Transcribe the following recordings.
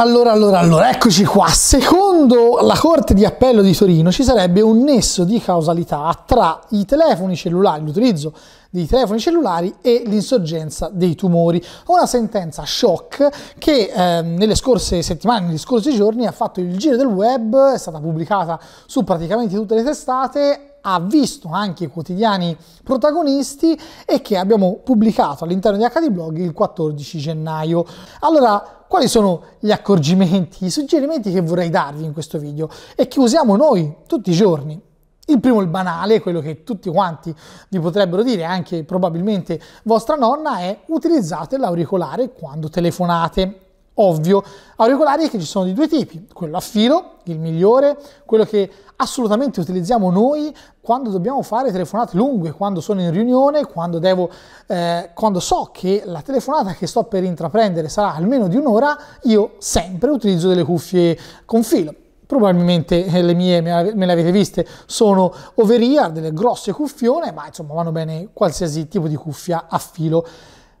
Allora, eccoci qua. Secondo la Corte di Appello di Torino ci sarebbe un nesso di causalità tra i telefoni cellulari, l'utilizzo dei telefoni cellulari e l'insorgenza dei tumori. Una sentenza shock che nelle scorse settimane, negli scorsi giorni ha fatto il giro del web, è stata pubblicata su praticamente tutte le testate, ha visto anche i quotidiani protagonisti e che abbiamo pubblicato all'interno di HDblog il 14 gennaio. Allora, quali sono gli accorgimenti, i suggerimenti che vorrei darvi in questo video e che usiamo noi tutti i giorni? Il primo, il banale, quello che tutti quanti vi potrebbero dire, anche probabilmente vostra nonna, è: utilizzate l'auricolare quando telefonate. Ovvio, auricolari che ci sono di due tipi, quello a filo, il migliore, quello che assolutamente utilizziamo noi quando dobbiamo fare telefonate lunghe, quando sono in riunione, quando so che la telefonata che sto per intraprendere sarà almeno di un'ora, io sempre utilizzo delle cuffie con filo. Probabilmente le mie, me le avete viste, sono over-ear, delle grosse cuffione, ma insomma vanno bene qualsiasi tipo di cuffia a filo.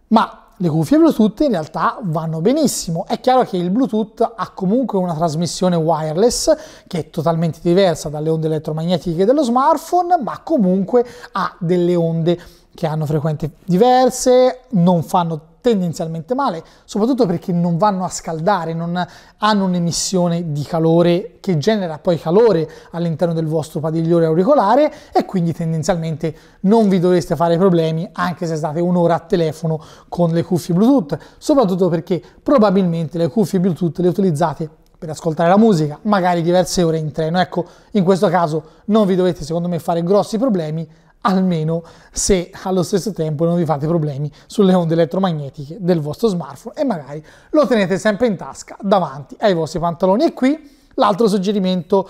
Ma le cuffie Bluetooth in realtà vanno benissimo. È chiaro che il Bluetooth ha comunque una trasmissione wireless che è totalmente diversa dalle onde elettromagnetiche dello smartphone, ma comunque ha delle onde che hanno frequenze diverse, non fanno tendenzialmente male, soprattutto perché non vanno a scaldare, non hanno un'emissione di calore che genera poi calore all'interno del vostro padiglione auricolare e quindi tendenzialmente non vi dovreste fare problemi anche se state un'ora a telefono con le cuffie Bluetooth, soprattutto perché probabilmente le cuffie Bluetooth le utilizzate per ascoltare la musica, magari diverse ore in treno. Ecco, in questo caso non vi dovete, secondo me, fare grossi problemi, almeno se allo stesso tempo non vi fate problemi sulle onde elettromagnetiche del vostro smartphone e magari lo tenete sempre in tasca davanti ai vostri pantaloni. E qui l'altro suggerimento,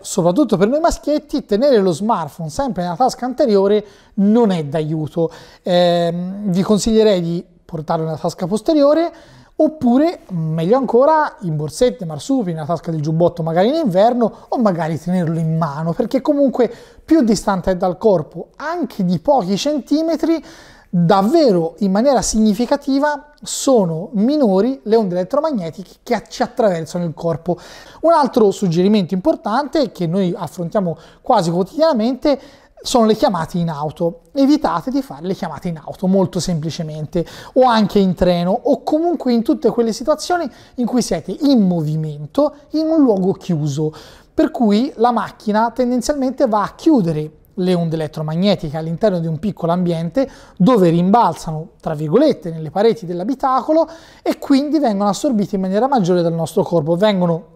soprattutto per noi maschietti: tenere lo smartphone sempre nella tasca anteriore non è d'aiuto. Vi consiglierei di portarlo nella tasca posteriore, oppure, meglio ancora, in borsette, marsupi, nella tasca del giubbotto magari in inverno, o magari tenerlo in mano, perché comunque più distante è dal corpo, anche di pochi centimetri, davvero in maniera significativa sono minori le onde elettromagnetiche che ci attraversano il corpo. Un altro suggerimento importante che noi affrontiamo quasi quotidianamente sono le chiamate in auto. Evitate di fare le chiamate in auto, molto semplicemente, o anche in treno, o comunque in tutte quelle situazioni in cui siete in movimento in un luogo chiuso, per cui la macchina tendenzialmente va a chiudere le onde elettromagnetiche all'interno di un piccolo ambiente dove rimbalzano, tra virgolette, nelle pareti dell'abitacolo e quindi vengono assorbite in maniera maggiore dal nostro corpo, vengono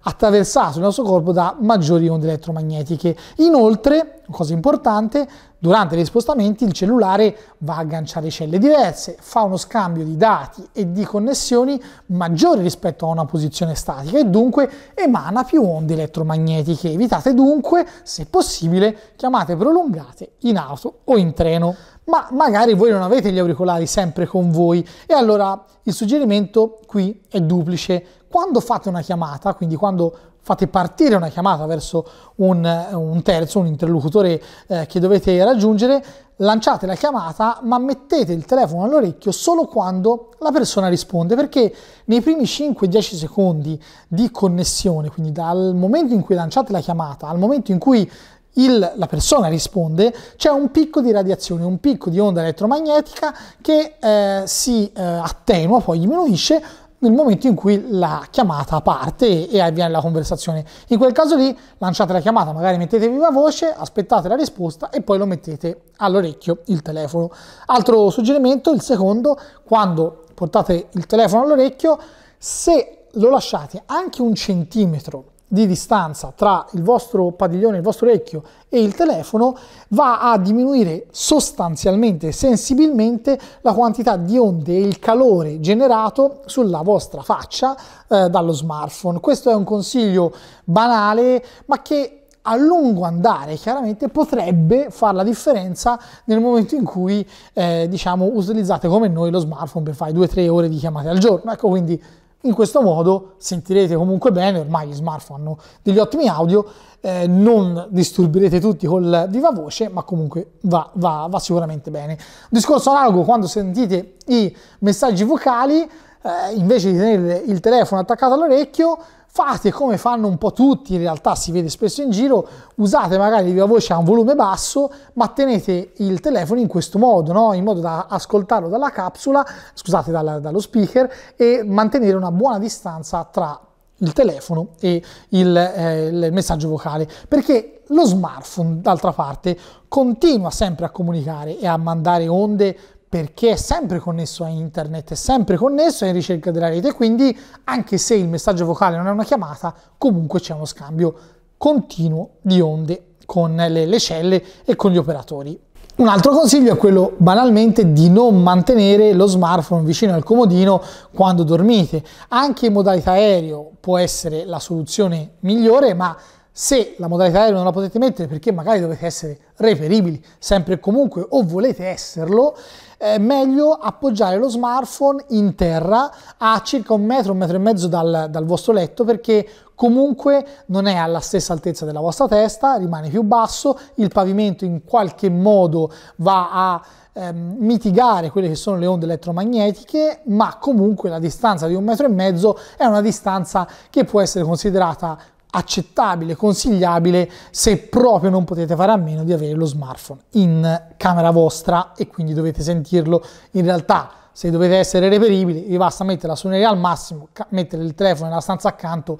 attraversate il nostro corpo da maggiori onde elettromagnetiche. Inoltre, cosa importante, durante gli spostamenti il cellulare va a agganciare celle diverse, fa uno scambio di dati e di connessioni maggiori rispetto a una posizione statica e dunque emana più onde elettromagnetiche. Evitate dunque, se possibile, chiamate prolungate in auto o in treno. Ma magari voi non avete gli auricolari sempre con voi e allora il suggerimento qui è duplice. Quando fate una chiamata, quindi quando fate partire una chiamata verso un terzo, un interlocutore che dovete raggiungere, lanciate la chiamata ma mettete il telefono all'orecchio solo quando la persona risponde, perché nei primi 5-10 secondi di connessione, quindi dal momento in cui lanciate la chiamata al momento in cui la persona risponde, c'è un picco di radiazione, un picco di onda elettromagnetica che si attenua, poi diminuisce nel momento in cui la chiamata parte e avviene la conversazione. In quel caso lì lanciate la chiamata, magari mettete viva voce, aspettate la risposta e poi lo mettete all'orecchio il telefono. Altro suggerimento, il secondo: quando portate il telefono all'orecchio, se lo lasciate anche un centimetro di distanza tra il vostro padiglione, il vostro orecchio e il telefono, va a diminuire sostanzialmente, sensibilmente, la quantità di onde e il calore generato sulla vostra faccia dallo smartphone. Questo è un consiglio banale, ma che a lungo andare chiaramente potrebbe fare la differenza nel momento in cui utilizzate come noi lo smartphone per fare 2-3 ore di chiamate al giorno. Ecco, quindi in questo modo sentirete comunque bene, ormai gli smartphone hanno degli ottimi audio, non disturberete tutti col viva voce, ma comunque va sicuramente bene. Discorso analogo quando sentite i messaggi vocali: invece di tenere il telefono attaccato all'orecchio, fate come fanno un po' tutti, in realtà si vede spesso in giro, usate magari la voce a un volume basso, ma tenete il telefono in questo modo, no? In modo da ascoltarlo dalla capsula, scusate, dallo speaker, e mantenere una buona distanza tra il telefono e il messaggio vocale, perché lo smartphone, d'altra parte, continua sempre a comunicare e a mandare onde, perché è sempre connesso a internet, è sempre connesso, è in ricerca della rete, quindi anche se il messaggio vocale non è una chiamata, comunque c'è uno scambio continuo di onde con le celle e con gli operatori. Un altro consiglio è quello, banalmente, di non mantenere lo smartphone vicino al comodino quando dormite. Anche in modalità aereo può essere la soluzione migliore, ma se la modalità aerea non la potete mettere perché magari dovete essere reperibili sempre e comunque, o volete esserlo, è meglio appoggiare lo smartphone in terra a circa un metro e mezzo dal vostro letto, perché comunque non è alla stessa altezza della vostra testa, rimane più basso, il pavimento in qualche modo va a mitigare quelle che sono le onde elettromagnetiche, ma comunque la distanza di un metro e mezzo è una distanza che può essere considerata accettabile, consigliabile, se proprio non potete fare a meno di avere lo smartphone in camera vostra e quindi dovete sentirlo. In realtà, se dovete essere reperibili, vi basta mettere la suoneria al massimo, mettere il telefono nella stanza accanto.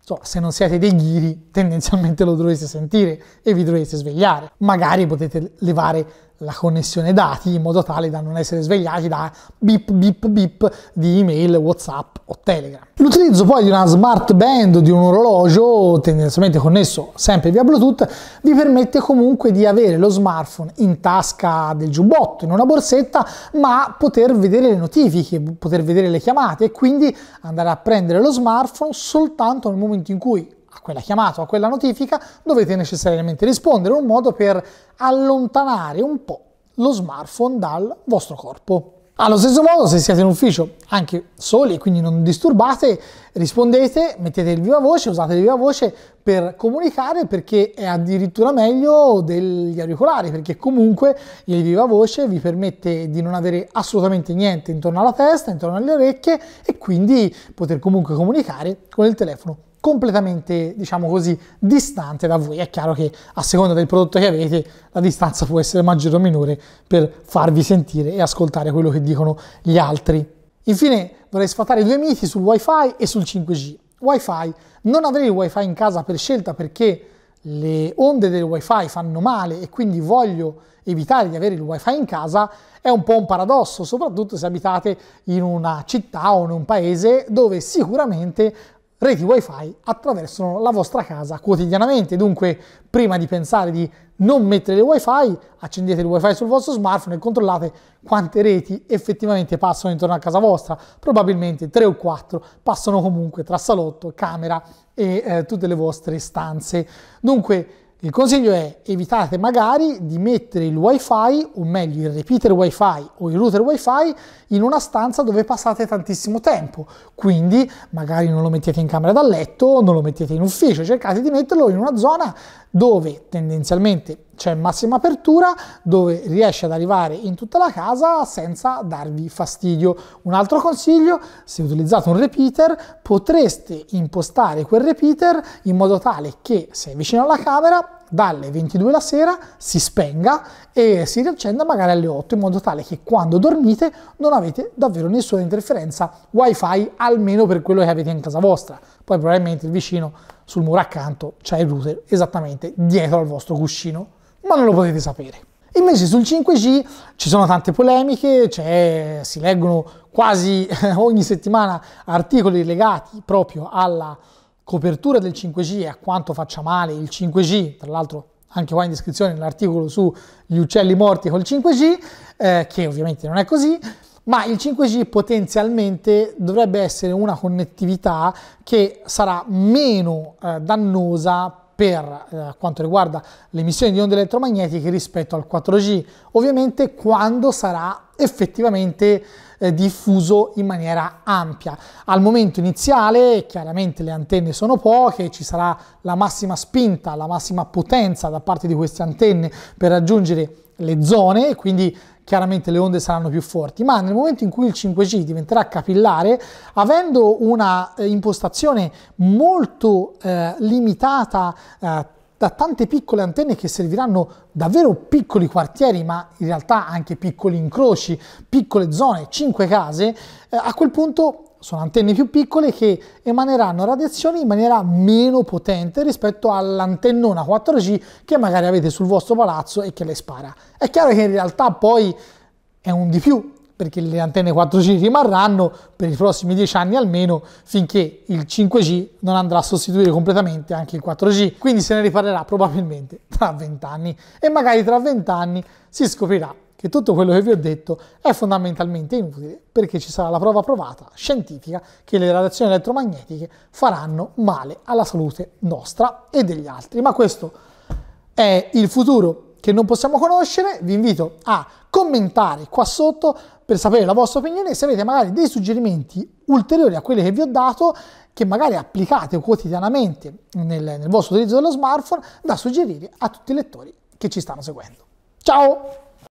Insomma, se non siete dei ghiri, tendenzialmente lo dovreste sentire e vi dovreste svegliare. Magari potete levare la connessione dati in modo tale da non essere svegliati da bip bip bip di email, WhatsApp o Telegram. L'utilizzo poi di una smart band o di un orologio tendenzialmente connesso sempre via Bluetooth vi permette comunque di avere lo smartphone in tasca del giubbotto, in una borsetta, ma poter vedere le notifiche, poter vedere le chiamate e quindi andare a prendere lo smartphone soltanto nel momento in cui a quella chiamata o a quella notifica dovete necessariamente rispondere, un modo per allontanare un po' lo smartphone dal vostro corpo. Allo stesso modo, se siete in ufficio anche soli e quindi non disturbate, rispondete, mettete il viva voce, usate il viva voce per comunicare, perché è addirittura meglio degli auricolari, perché comunque il viva voce vi permette di non avere assolutamente niente intorno alla testa, intorno alle orecchie, e quindi poter comunque comunicare con il telefono completamente, diciamo così, distante da voi. È chiaro che a seconda del prodotto che avete la distanza può essere maggiore o minore per farvi sentire e ascoltare quello che dicono gli altri. Infine vorrei sfatare due miti sul Wi-Fi e sul 5G. Wi-Fi: non avere il Wi-Fi in casa per scelta perché le onde del Wi-Fi fanno male e quindi voglio evitare di avere il Wi-Fi in casa, è un po' un paradosso, soprattutto se abitate in una città o in un paese dove sicuramente reti Wi-Fi attraversano la vostra casa quotidianamente. Dunque, prima di pensare di non mettere il Wi-Fi, accendete il Wi-Fi sul vostro smartphone e controllate quante reti effettivamente passano intorno a casa vostra. Probabilmente 3 o 4 passano comunque tra salotto, camera e tutte le vostre stanze. Dunque, il consiglio è: evitate magari di mettere il Wi-Fi, o meglio il repeater Wi-Fi o il router Wi-Fi, in una stanza dove passate tantissimo tempo, quindi magari non lo mettete in camera da letto, non lo mettete in ufficio, cercate di metterlo in una zona dove tendenzialmente c'è massima apertura, dove riesce ad arrivare in tutta la casa senza darvi fastidio. Un altro consiglio: se utilizzate un repeater, potreste impostare quel repeater in modo tale che, se è vicino alla camera, dalle 22 la sera si spenga e si riaccenda magari alle 8, in modo tale che quando dormite non avete davvero nessuna interferenza Wi-Fi, almeno per quello che avete in casa vostra. Poi probabilmente il vicino sul muro accanto c'è il router esattamente dietro al vostro cuscino, ma non lo potete sapere. Invece sul 5G ci sono tante polemiche, si leggono quasi ogni settimana articoli legati proprio alla copertura del 5G e a quanto faccia male il 5G, tra l'altro anche qua in descrizione l'articolo sugli uccelli morti col 5G, che ovviamente non è così, ma il 5G potenzialmente dovrebbe essere una connettività che sarà meno dannosa per quanto riguarda l'emissione di onde elettromagnetiche rispetto al 4G, ovviamente quando sarà effettivamente diffuso in maniera ampia. Al momento iniziale chiaramente le antenne sono poche, ci sarà la massima spinta, la massima potenza da parte di queste antenne per raggiungere le zone, quindi chiaramente le onde saranno più forti, ma nel momento in cui il 5G diventerà capillare, avendo una impostazione molto limitata da tante piccole antenne che serviranno davvero piccoli quartieri, ma in realtà anche piccoli incroci, piccole zone, 5 case, a quel punto sono antenne più piccole che emaneranno radiazioni in maniera meno potente rispetto all'antennona 4G che magari avete sul vostro palazzo e che le spara. È chiaro che in realtà poi è un di più, perché le antenne 4G rimarranno per i prossimi 10 anni almeno, finché il 5G non andrà a sostituire completamente anche il 4G, quindi se ne riparlerà probabilmente tra 20 anni e magari tra 20 anni si scoprirà che tutto quello che vi ho detto è fondamentalmente inutile, perché ci sarà la prova provata scientifica che le radiazioni elettromagnetiche faranno male alla salute nostra e degli altri. Ma questo è il futuro che non possiamo conoscere. Vi invito a commentare qua sotto per sapere la vostra opinione, se avete magari dei suggerimenti ulteriori a quelli che vi ho dato, che magari applicate quotidianamente nel vostro utilizzo dello smartphone, da suggerire a tutti i lettori che ci stanno seguendo. Ciao!